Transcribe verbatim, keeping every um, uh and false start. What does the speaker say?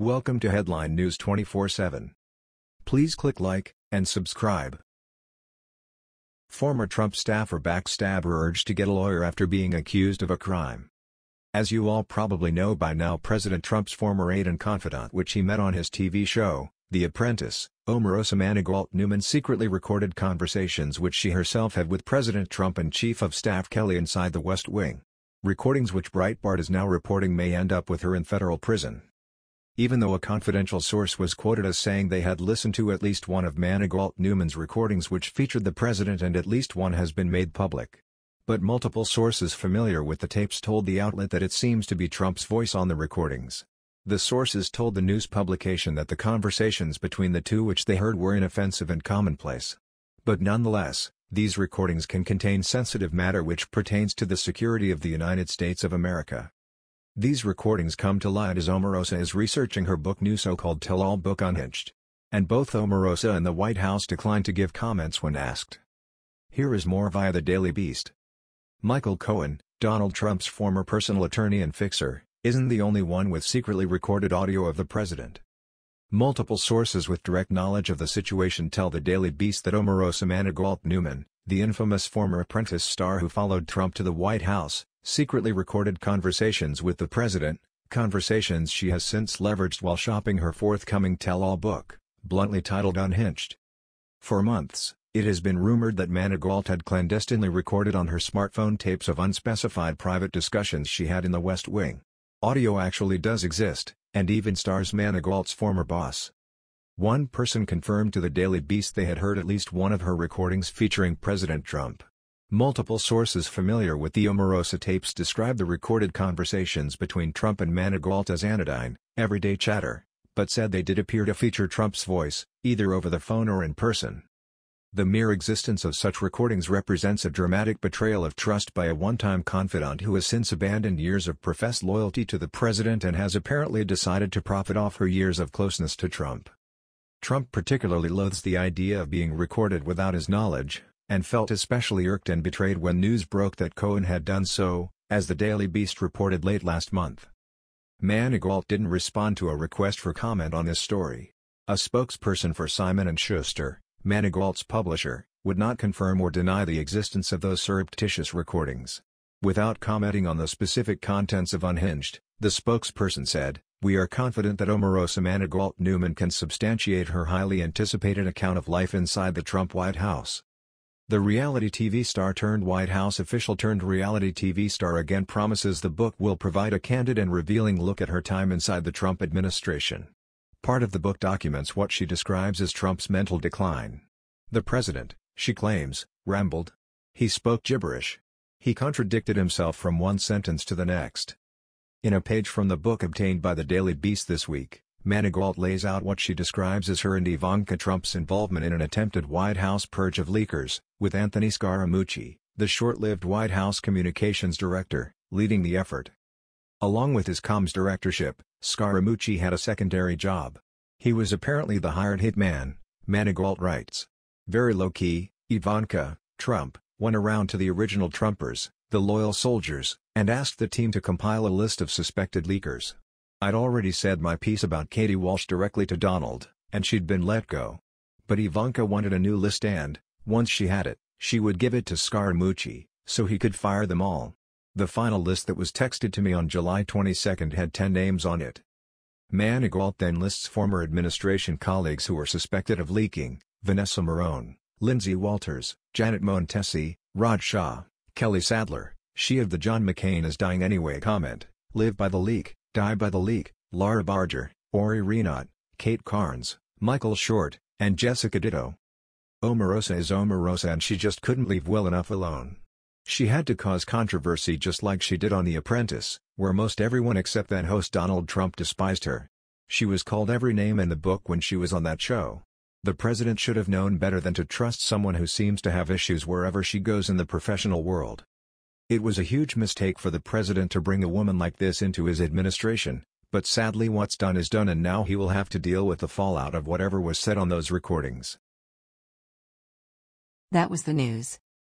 Welcome to Headline News twenty-four seven. Please click like and subscribe. Former Trump staffer backstabber urged to get a lawyer after being accused of a crime. As you all probably know by now, President Trump's former aide and confidant, which he met on his T V show, The Apprentice, Omarosa Manigault Newman, secretly recorded conversations which she herself had with President Trump and Chief of Staff Kelly inside the West Wing. Recordings which Breitbart is now reporting may end up with her in federal prison. Even though a confidential source was quoted as saying they had listened to at least one of Manigault Newman's recordings which featured the president, and at least one has been made public. But multiple sources familiar with the tapes told the outlet that it seems to be Trump's voice on the recordings. The sources told the news publication that the conversations between the two which they heard were inoffensive and commonplace. But nonetheless, these recordings can contain sensitive matter which pertains to the security of the United States of America. These recordings come to light as Omarosa is researching her book, new so-called tell-all book Unhinged. And both Omarosa and the White House declined to give comments when asked. Here is more via the Daily Beast. Michael Cohen, Donald Trump's former personal attorney and fixer, isn't the only one with secretly recorded audio of the president. Multiple sources with direct knowledge of the situation tell the Daily Beast that Omarosa Manigault Newman, the infamous former Apprentice star who followed Trump to the White House, secretly recorded conversations with the president, conversations she has since leveraged while shopping her forthcoming tell-all book, bluntly titled Unhinged. For months, it has been rumored that Manigault had clandestinely recorded on her smartphone tapes of unspecified private discussions she had in the West Wing. Audio actually does exist, and even stars Manigault's former boss. One person confirmed to the Daily Beast they had heard at least one of her recordings featuring President Trump. Multiple sources familiar with the Omarosa tapes describe the recorded conversations between Trump and Manigault as anodyne, everyday chatter, but said they did appear to feature Trump's voice, either over the phone or in person. The mere existence of such recordings represents a dramatic betrayal of trust by a one-time confidant who has since abandoned years of professed loyalty to the president and has apparently decided to profit off her years of closeness to Trump. Trump particularly loathes the idea of being recorded without his knowledge, and felt especially irked and betrayed when news broke that Cohen had done so, as the Daily Beast reported late last month. Manigault didn't respond to a request for comment on this story. A spokesperson for Simon and Schuster, Manigault's publisher, would not confirm or deny the existence of those surreptitious recordings. Without commenting on the specific contents of Unhinged, the spokesperson said, "We are confident that Omarosa Manigault Newman can substantiate her highly anticipated account of life inside the Trump White House." The reality T V star turned White House official turned reality T V star again promises the book will provide a candid and revealing look at her time inside the Trump administration. Part of the book documents what she describes as Trump's mental decline. The president, she claims, rambled. He spoke gibberish. He contradicted himself from one sentence to the next. In a page from the book obtained by the Daily Beast this week, Manigault lays out what she describes as her and Ivanka Trump's involvement in an attempted White House purge of leakers, with Anthony Scaramucci, the short-lived White House communications director, leading the effort. Along with his comms directorship, Scaramucci had a secondary job. He was apparently the hired hitman, Manigault writes. Very low-key, Ivanka, Trump, went around to the original Trumpers, the loyal soldiers, and asked the team to compile a list of suspected leakers. I'd already said my piece about Katie Walsh directly to Donald, and she'd been let go. But Ivanka wanted a new list and, once she had it, she would give it to Scaramucci, so he could fire them all. The final list that was texted to me on July twenty-second had ten names on it. Manigault then lists former administration colleagues who were suspected of leaking: Vanessa Marone, Lindsay Walters, Janet Montessi, Raj Shah, Kelly Sadler, she of the John McCain is dying anyway comment, live by the leak, die by the leak, Laura Barger, Ori Renaud, Kate Carnes, Michael Short, and Jessica Ditto. Omarosa is Omarosa, and she just couldn't leave well enough alone. She had to cause controversy just like she did on The Apprentice, where most everyone except then host Donald Trump despised her. She was called every name in the book when she was on that show. The president should have known better than to trust someone who seems to have issues wherever she goes in the professional world. It was a huge mistake for the president to bring a woman like this into his administration, but sadly what's done is done, and now he will have to deal with the fallout of whatever was said on those recordings. That was the news.